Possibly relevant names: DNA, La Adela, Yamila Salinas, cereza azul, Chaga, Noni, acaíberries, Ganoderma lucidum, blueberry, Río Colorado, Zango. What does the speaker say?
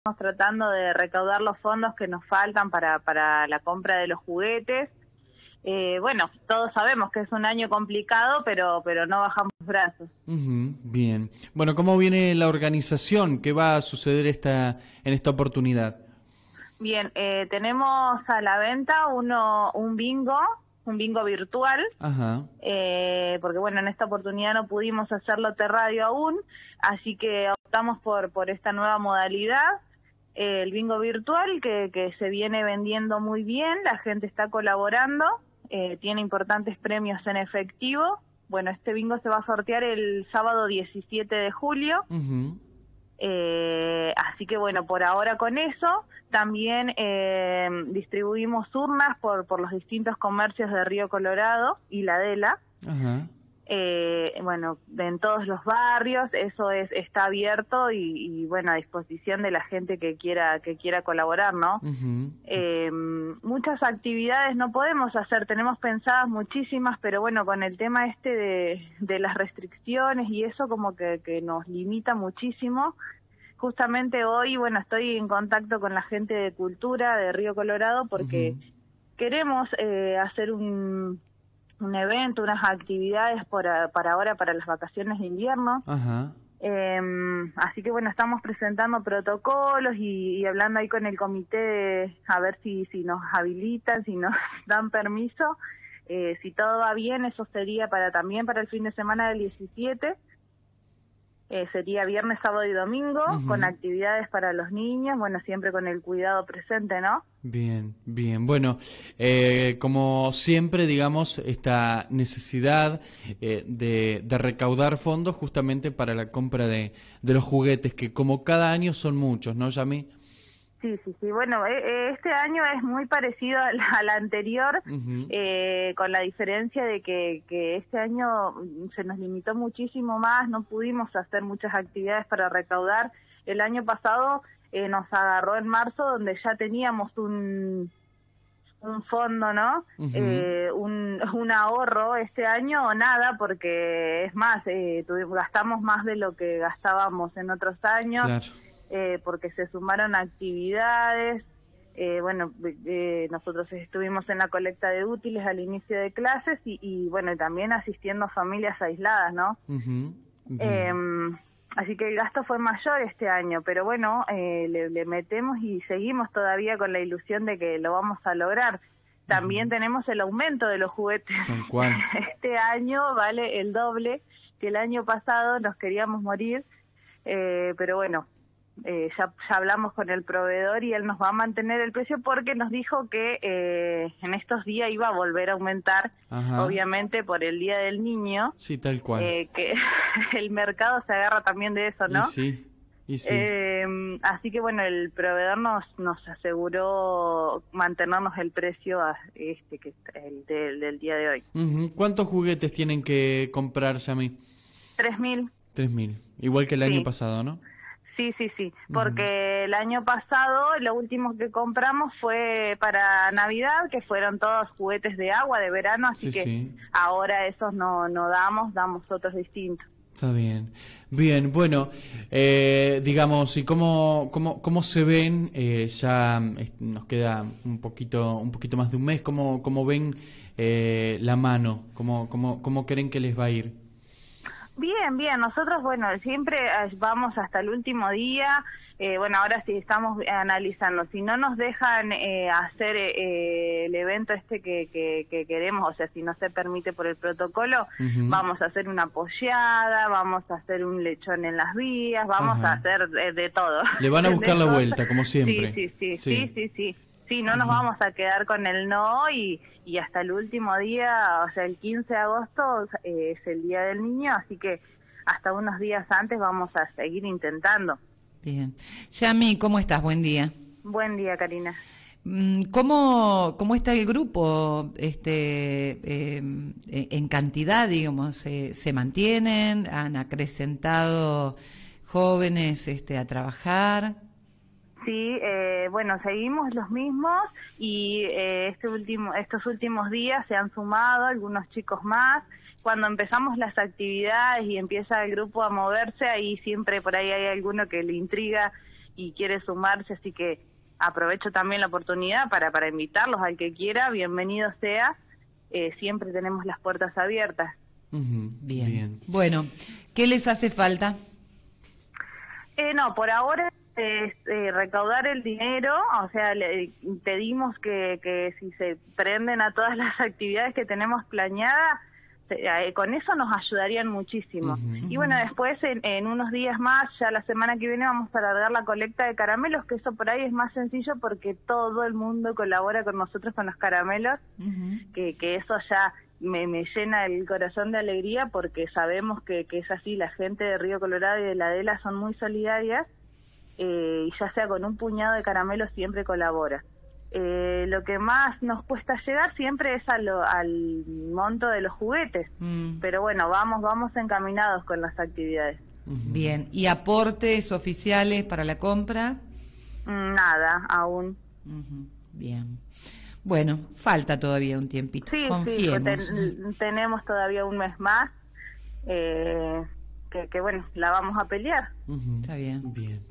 Estamos tratando de recaudar los fondos que nos faltan para la compra de los juguetes. Bueno, todos sabemos que es un año complicado, pero no bajamos los brazos. Bien. Bueno, ¿cómo viene la organización? ¿Qué va a suceder en esta oportunidad? Bien, tenemos a la venta un bingo virtual. Ajá. Porque bueno, en esta oportunidad no pudimos hacerlo terradio aún, así que optamos por esta nueva modalidad. El bingo virtual que se viene vendiendo muy bien, la gente está colaborando, tiene importantes premios en efectivo. Bueno, este bingo se va a sortear el sábado 17 de julio. Así que bueno, por ahora con eso. También distribuimos urnas por los distintos comercios de Río Colorado y La Adela. Ajá. Bueno, en todos los barrios, eso está abierto y bueno, a disposición de la gente que quiera colaborar, ¿no? Muchas actividades no podemos hacer, tenemos pensadas muchísimas, pero bueno, con el tema este de las restricciones y eso como que nos limita muchísimo. Justamente hoy, bueno, estoy en contacto con la gente de Cultura de Río Colorado porque queremos hacer un evento, unas actividades para ahora, para las vacaciones de invierno. Ajá. Así que bueno, estamos presentando protocolos y hablando ahí con el comité a ver si nos habilitan, si nos dan permiso. Si todo va bien, eso sería también para el fin de semana del 17. Sería viernes, sábado y domingo, con actividades para los niños, bueno, siempre con el cuidado presente, ¿no? Bien. Bueno, como siempre, digamos, esta necesidad de recaudar fondos justamente para la compra de los juguetes, que como cada año son muchos, ¿no, Yami? Sí. Bueno, este año es muy parecido al anterior, con la diferencia de que este año se nos limitó muchísimo más, no pudimos hacer muchas actividades para recaudar. El año pasado nos agarró en marzo, donde ya teníamos un fondo, ¿no? Un ahorro. Este año nada, porque es más, gastamos más de lo que gastábamos en otros años. Claro. Porque se sumaron actividades, nosotros estuvimos en la colecta de útiles al inicio de clases y bueno, también asistiendo a familias aisladas, ¿no? Así que el gasto fue mayor este año, pero bueno, le metemos y seguimos todavía con la ilusión de que lo vamos a lograr. También tenemos el aumento de los juguetes. ¿Con cuál? Este año vale el doble que el año pasado, nos queríamos morir, pero bueno. Ya hablamos con el proveedor y él nos va a mantener el precio porque nos dijo que en estos días iba a volver a aumentar. Ajá. Obviamente por el Día del Niño. Sí, tal cual. Que el mercado se agarra también de eso, ¿no? Y sí. Así que bueno, el proveedor nos aseguró mantenernos el precio que del día de hoy. ¿Cuántos juguetes tienen que comprar, Yami? 3.000. 3.000, igual que el año pasado, ¿no? Sí, porque el año pasado lo último que compramos fue para Navidad, que fueron todos juguetes de agua, de verano, así que ahora esos no damos otros distintos. Está bien. Bien, bueno, digamos, ¿y cómo se ven? Ya nos queda un poquito más de un mes. ¿Cómo ven la mano? ¿Cómo creen que les va a ir? Bien, nosotros, bueno, siempre vamos hasta el último día, ahora sí estamos analizando, si no nos dejan hacer el evento que queremos, o sea, si no se permite por el protocolo, vamos a hacer una pollada, vamos a hacer un lechón en las vías, vamos a hacer de todo. Le van a buscar la vuelta, como siempre. Sí. Sí, no nos vamos a quedar con el no y hasta el último día, o sea, el 15 de agosto es el Día del Niño, así que hasta unos días antes vamos a seguir intentando. Bien. Yami, ¿cómo estás? Buen día. Buen día, Karina. ¿Cómo está el grupo en cantidad, digamos? ¿Se mantienen? ¿Han acrecentado jóvenes a trabajar? Sí, seguimos los mismos y estos últimos días se han sumado algunos chicos más. Cuando empezamos las actividades y empieza el grupo a moverse, ahí siempre por ahí hay alguno que le intriga y quiere sumarse, así que aprovecho también la oportunidad para invitarlos, al que quiera, bienvenido sea, siempre tenemos las puertas abiertas. Bien. Bien. Bueno, ¿qué les hace falta? No, por ahora es recaudar el dinero, o sea, le pedimos que si se prenden a todas las actividades que tenemos planeadas, con eso nos ayudarían muchísimo. Y bueno, después en unos días más, ya la semana que viene vamos a largar la colecta de caramelos, que eso por ahí es más sencillo porque todo el mundo colabora con nosotros con los caramelos, que eso ya me llena el corazón de alegría porque sabemos que es así, la gente de Río Colorado y de La Adela son muy solidarias, y ya sea con un puñado de caramelos siempre colabora. Lo que más nos cuesta llegar siempre es al monto de los juguetes, pero bueno, vamos encaminados con las actividades. Bien, ¿y aportes oficiales para la compra? Nada, aún. Bien, bueno, falta todavía un tiempito, sí, confiemos. Sí, tenemos todavía un mes más, que bueno, la vamos a pelear. Está bien. Bien.